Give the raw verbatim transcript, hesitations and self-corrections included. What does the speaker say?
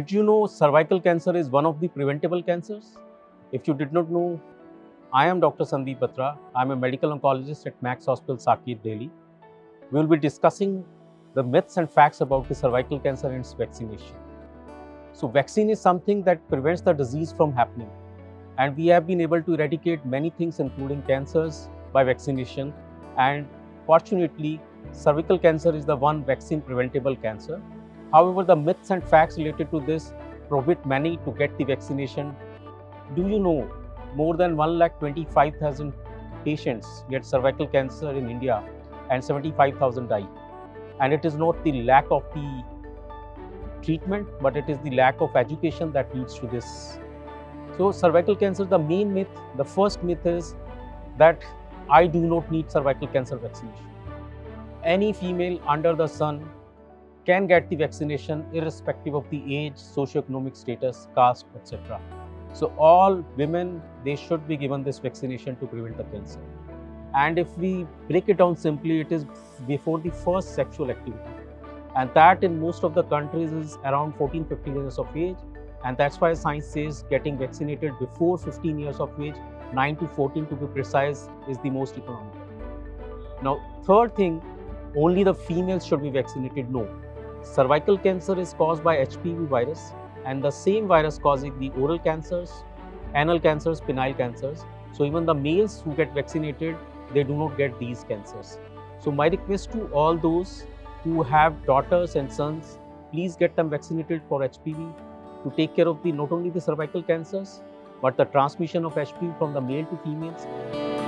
Did you know cervical cancer is one of the preventable cancers? If you did not know, I am Doctor Sandeep Patra. I am a medical oncologist at Max Hospital, Saket, Delhi. We will be discussing the myths and facts about the cervical cancer and its vaccination. So vaccine is something that prevents the disease from happening. And we have been able to eradicate many things, including cancers, by vaccination. And fortunately, cervical cancer is the one vaccine preventable cancer. However, the myths and facts related to this prohibit many to get the vaccination. Do you know more than one lakh twenty-five thousand patients get cervical cancer in India and seventy-five thousand die? And it is not the lack of the treatment, but it is the lack of education that leads to this. So cervical cancer, the main myth, the first myth is that I do not need cervical cancer vaccination. Any female under the sun can get the vaccination irrespective of the age, socioeconomic status, caste, et cetera. So all women, they should be given this vaccination to prevent the cancer. And if we break it down simply, it is before the first sexual activity. And that in most of the countries is around fourteen to fifteen years of age. And that's why science says getting vaccinated before fifteen years of age, nine to fourteen to be precise, is the most economical. Now, third thing, only the females should be vaccinated. No. Cervical cancer is caused by H P V virus, and the same virus causing the oral cancers, anal cancers, penile cancers. So even the males who get vaccinated, they do not get these cancers. So my request to all those who have daughters and sons, please get them vaccinated for H P V to take care of the not only the cervical cancers, but the transmission of H P V from the male to females.